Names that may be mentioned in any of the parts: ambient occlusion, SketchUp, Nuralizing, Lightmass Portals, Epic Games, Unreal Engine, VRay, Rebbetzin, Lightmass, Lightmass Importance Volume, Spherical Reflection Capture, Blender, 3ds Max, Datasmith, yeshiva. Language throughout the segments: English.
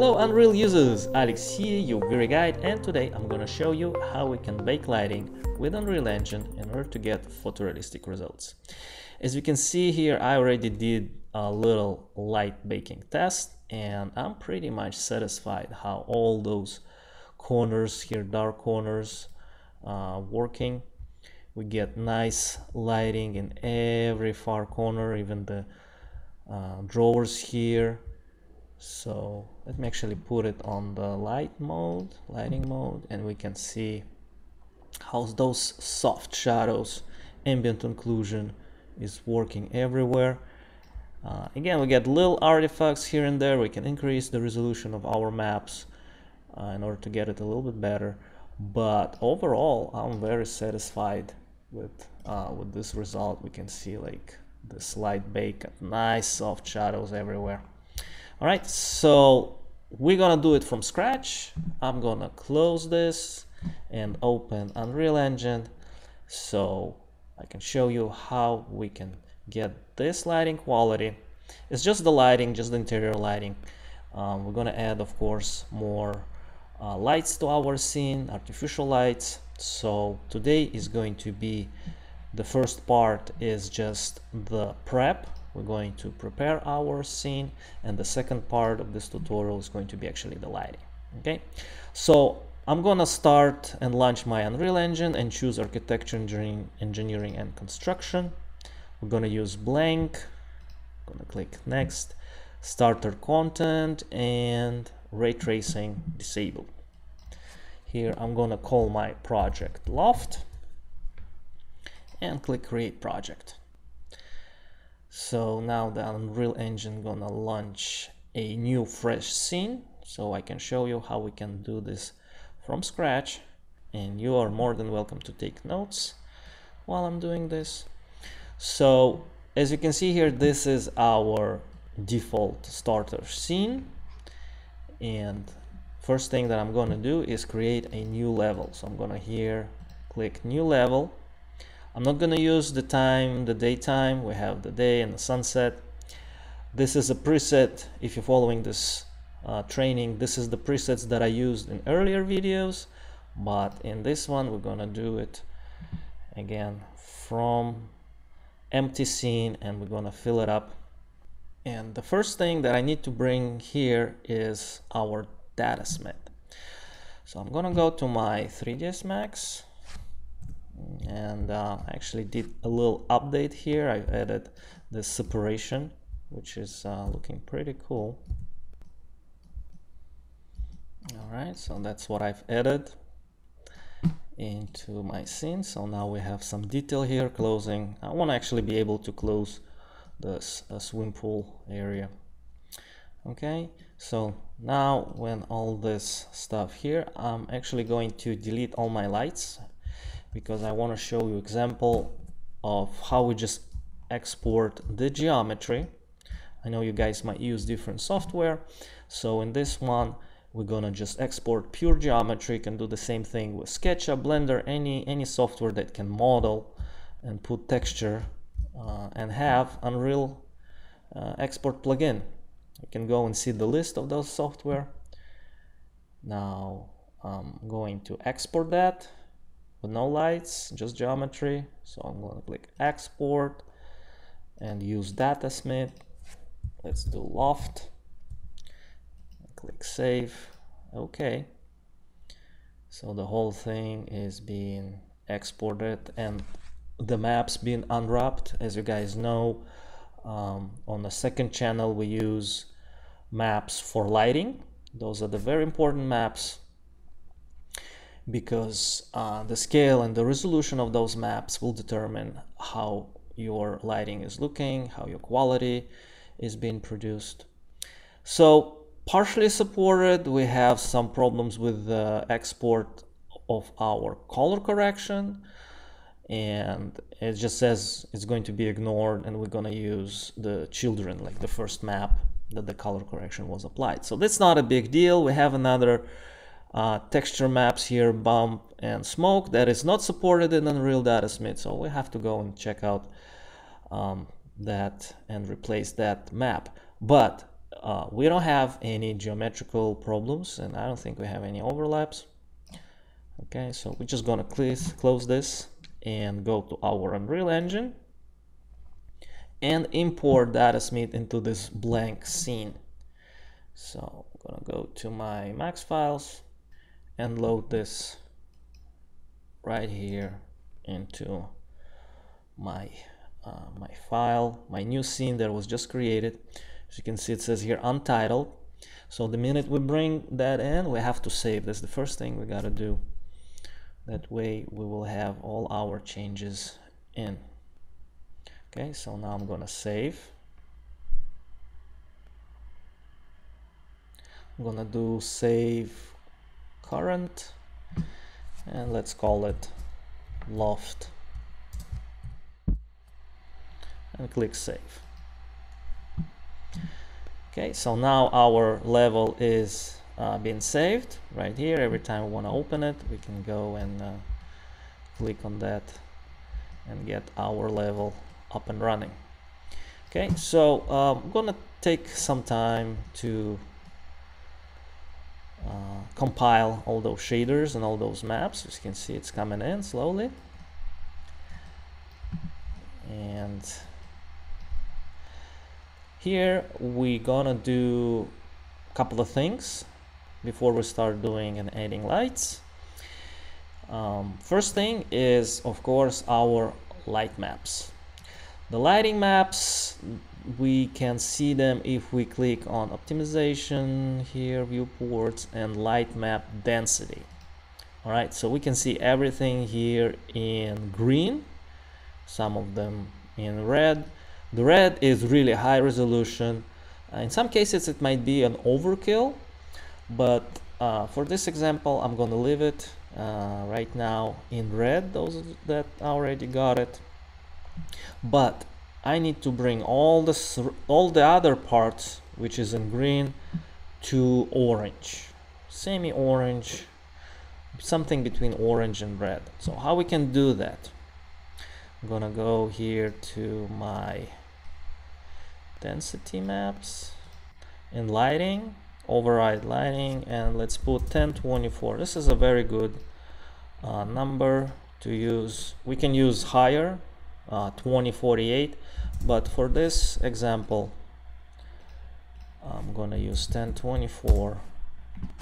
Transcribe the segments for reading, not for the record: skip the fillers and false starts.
Hello Unreal users, Alex here, your VRay guide, and today I'm gonna show you how we can bake lighting with Unreal Engine in order to get photorealistic results. As you can see here, I already did a little light baking test and I'm pretty much satisfied how all those corners here, dark corners, working. We get nice lighting in every far corner, even the drawers here. So let me actually put it on the lighting mode, and we can see how those soft shadows, ambient occlusion is working everywhere. Again, we get little artifacts here and there. We can increase the resolution of our maps in order to get it a little bit better, but overall I'm very satisfied with this result. We can see like this light bake, nice soft shadows everywhere. Alright, so we're gonna do it from scratch. I'm gonna close this and open Unreal Engine so I can show you how we can get this lighting quality. It's just the lighting, just the interior lighting. We're gonna add, of course, more lights to our scene, artificial lights. So today is going to be, the first part is just the prep. We're going to prepare our scene, and the second part of this tutorial is going to be actually the lighting. Okay, so I'm gonna start and launch my Unreal Engine and choose architecture, engineering and construction. We're gonna use blank, I'm gonna click next, starter content, and ray tracing disabled. Here I'm gonna call my project loft and click create project. So now the Unreal Engine gonna launch a new fresh scene, so I can show you how we can do this from scratch, and you are more than welcome to take notes while I'm doing this. So as you can see here, this is our default starter scene, and first thing that I'm gonna do is create a new level. So I'm gonna here click new level. I'm not going to use the time, the daytime. We have the day and the sunset. This is a preset. If you're following this training, this is the presets that I used in earlier videos, but in this one we're going to do it again from empty scene, and we're going to fill it up. And the first thing that I need to bring here is our Datasmith. So I'm going to go to my 3ds Max. And I actually did a little update here. I've added the separation, which is looking pretty cool. Alright, so that's what I've added into my scene. So now we have some detail here, closing. I want to actually be able to close this swim pool area. Okay, so now when all this stuff here, I'm actually going to delete all my lights, because I want to show you example of how we just export the geometry. I know you guys might use different software, so in this one we're gonna just export pure geometry. You can do the same thing with SketchUp, Blender, any software that can model and put texture and have Unreal export plugin. You can go and see the list of those software. Now I'm going to export that with no lights, just geometry. So I'm going to click export and use Datasmith. Let's do loft. Click save. Okay. So the whole thing is being exported and the maps being unwrapped. As you guys know, on the second channel we use maps for lighting. Those are the very important maps, because the scale and the resolution of those maps will determine how your lighting is looking, how your quality is being produced. So partially supported, we have some problems with the export of our color correction, and it just says it's going to be ignored, and we're going to use the children, like the first map that the color correction was applied. So that's not a big deal. We have another texture maps here, bump and smoke, that is not supported in Unreal Datasmith, so we have to go and check out that and replace that map. But we don't have any geometrical problems, and I don't think we have any overlaps. Okay, so we're just gonna close this and go to our Unreal Engine and import Datasmith into this blank scene. So I'm gonna go to my Max files and load this right here into my my file, my new scene that was just created. As you can see, it says here untitled. So the minute we bring that in, we have to save. That's the first thing we gotta do. That way we will have all our changes in. Okay, so now I'm gonna save. I'm gonna do save current, and let's call it loft, and click save. Okay, so now our level is being saved right here. Every time we want to open it, we can go and click on that and get our level up and running. Okay, so I'm gonna take some time to compile all those shaders and all those maps. As you can see, it's coming in slowly, and here we're gonna do a couple of things before we start doing and adding lights. First thing is, of course, our light maps. The lighting maps, we can see them if we click on optimization here, viewports, and light map density. All right, so we can see everything here in green, some of them in red. The red is really high resolution. In some cases it might be an overkill, but for this example I'm going to leave it right now in red, those that already got it. But I need to bring all the other parts, which is in green, to orange, semi-orange, something between orange and red. So how we can do that? I'm gonna go here to my density maps and lighting, override lighting, and let's put 1024. This is a very good number to use. We can use higher, 2048, but for this example I'm gonna use 1024.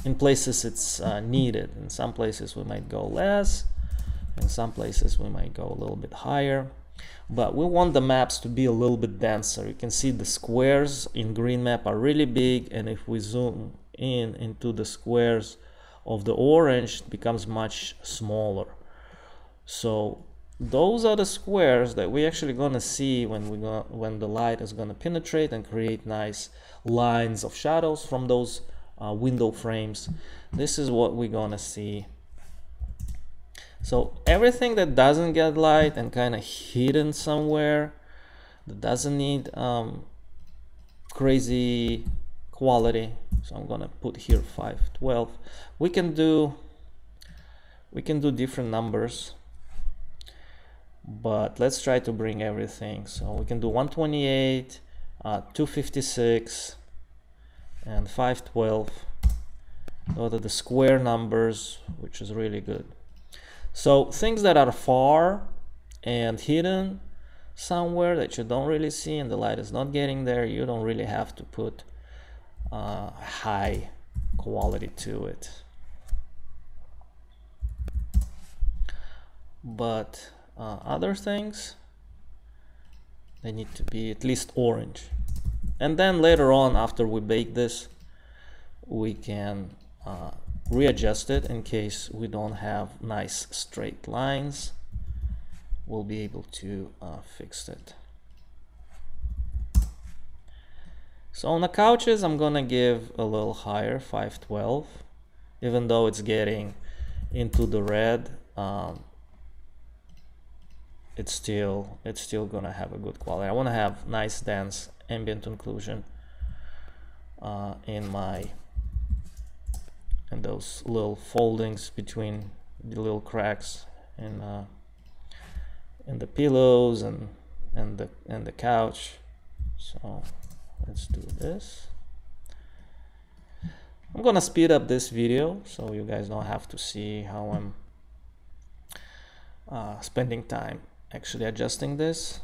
In places it's needed. In some places we might go less, in some places we might go a little bit higher, but we want the maps to be a little bit denser. You can see the squares in green map are really big, and if we zoom in into the squares of the orange, it becomes much smaller. So those are the squares that we're actually going to see when the light is going to penetrate and create nice lines of shadows from those window frames. This is what we're going to see. So everything that doesn't get light and kind of hidden somewhere, that doesn't need crazy quality, so I'm going to put here 512. We can do different numbers, but let's try to bring everything. So we can do 128, 256, and 512. Those are the square numbers, which is really good. So things that are far and hidden somewhere that you don't really see and the light is not getting there, you don't really have to put high quality to it. But other things, they need to be at least orange, and then later on, after we bake this, we can readjust it in case we don't have nice straight lines. We'll be able to fix it. So on the couches, I'm gonna give a little higher, 512, even though it's getting into the red. It's still gonna have a good quality. I want to have nice dense ambient occlusion in those little foldings between the little cracks in the pillows and the couch. So let's do this. I'm gonna speed up this video so you guys don't have to see how I'm spending time actually adjusting this.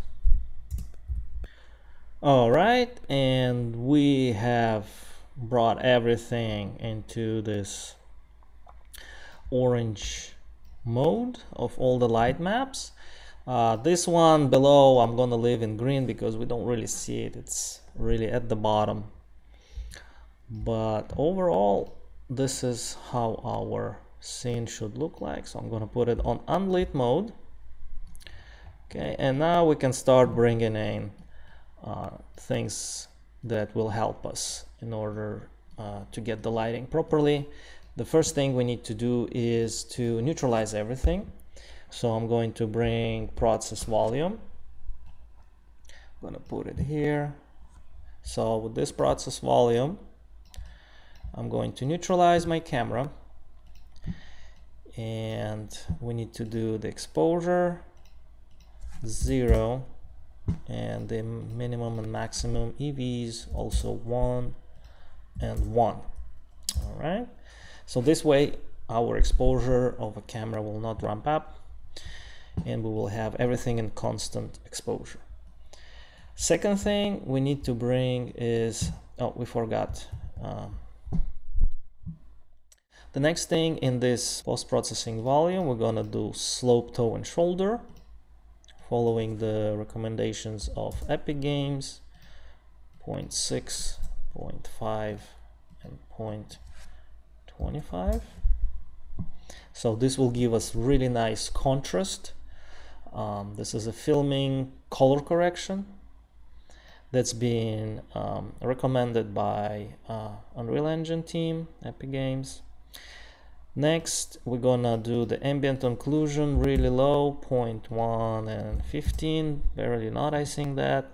All right, and we have brought everything into this orange mode of all the light maps. This one below I'm gonna leave in green because we don't really see it. It's really at the bottom. But overall, this is how our scene should look like. So I'm gonna put it on unlit mode. Okay, and now we can start bringing in things that will help us in order to get the lighting properly. The first thing we need to do is to neutralize everything. So I'm going to bring process volume. I'm gonna put it here. So with this process volume, I'm going to neutralize my camera, and we need to do the exposure 0 and the minimum and maximum EVs also 1 and 1. All right, so this way our exposure of a camera will not ramp up and we will have everything in constant exposure. Second thing we need to bring is, oh, we forgot, the next thing in this post-processing volume, we're gonna do slope, toe, and shoulder, following the recommendations of Epic Games, 0.6, 0.5, and 0.25. So this will give us really nice contrast. This is a filming color correction that's been recommended by Unreal Engine team, Epic Games. Next, we're gonna do the ambient occlusion really low, 0.1 and 15, barely noticing that.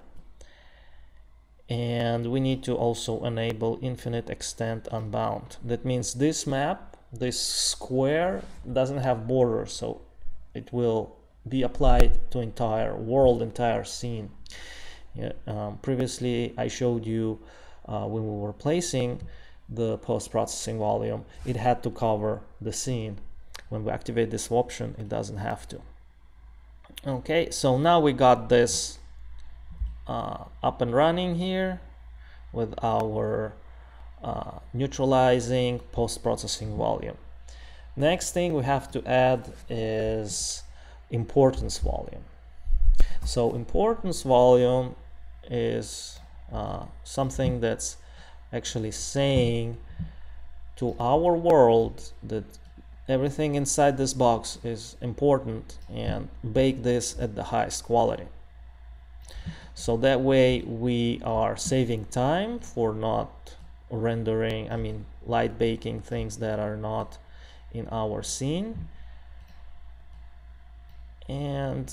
And we need to also enable infinite extent unbound. That means this map, this square, doesn't have borders, so it will be applied to entire world, entire scene. Yeah, previously, I showed you when we were placing the post-processing volume, it had to cover the scene. When we activate this option, it doesn't have to. Okay, so now we got this up and running here with our neutralizing post-processing volume. Next thing we have to add is importance volume. So importance volume is something that's actually saying to our world that everything inside this box is important, and bake this at the highest quality. So that way we are saving time for not rendering, I mean, light baking things that are not in our scene. And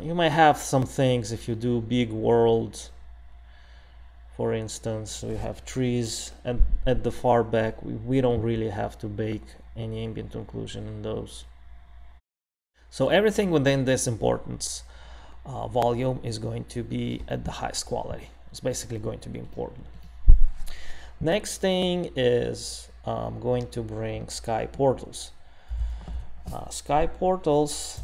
you might have some things if you do big worlds. For instance, we have trees and at the far back, we don't really have to bake any ambient occlusion in those. So everything within this importance volume is going to be at the highest quality. It's basically going to be important. Next thing is I'm going to bring sky portals. Sky portals,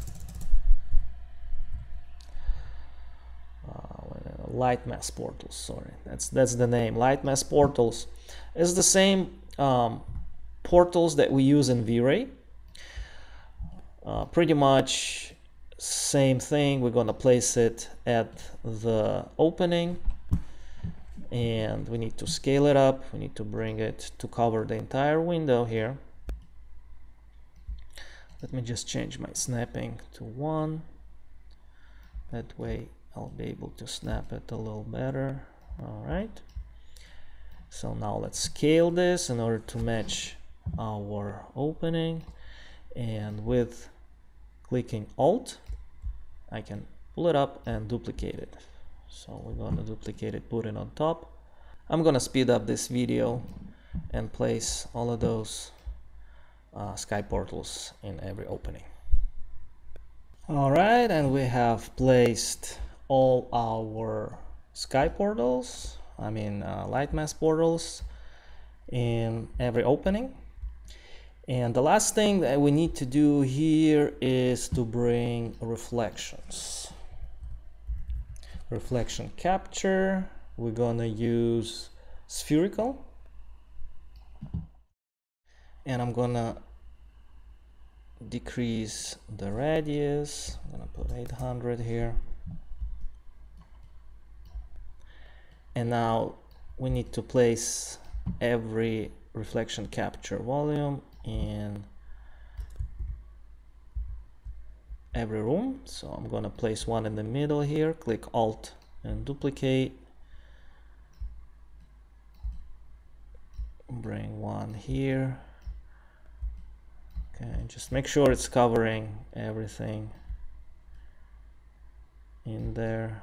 Lightmass portals, sorry, that's the name. Lightmass portals is the same portals that we use in VRay. Pretty much same thing. We're gonna place it at the opening, and we need to scale it up. We need to bring it to cover the entire window here. Let me just change my snapping to 1. That way I'll be able to snap it a little better. All right, so now let's scale this in order to match our opening, and with clicking Alt I can pull it up and duplicate it. So we're going to duplicate it, put it on top. I'm going to speed up this video and place all of those sky portals in every opening. All right, and we have placed all our sky portals, I mean Lightmass portals, in every opening. And the last thing that we need to do here is to bring reflections. Reflection capture, we're gonna use spherical, and I'm gonna decrease the radius. I'm gonna put 800 here. And now we need to place every reflection capture volume in every room. So I'm gonna place one in the middle here, click Alt and duplicate, bring one here. Okay, just make sure it's covering everything in there.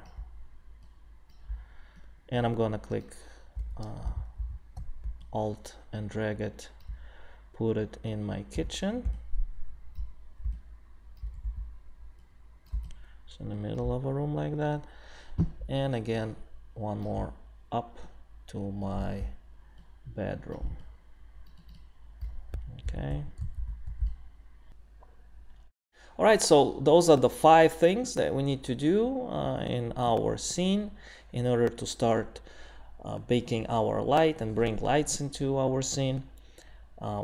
And I'm gonna click Alt and drag it, put it in my kitchen. It's in the middle of a room like that. And again, one more up to my bedroom. Okay. All right, so those are the 5 things that we need to do in our scene in order to start baking our light and bring lights into our scene.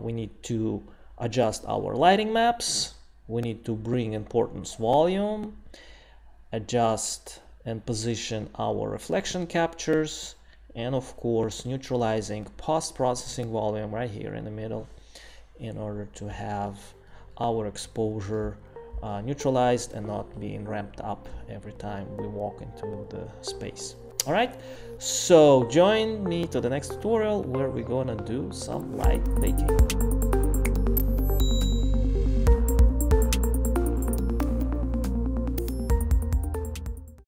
We need to adjust our lighting maps. We need to bring importance volume, adjust and position our reflection captures, and of course neutralizing post-processing volume right here in the middle in order to have our exposure neutralized and not being ramped up every time we walk into the space. All right, so join me to the next tutorial where we're gonna do some light baking.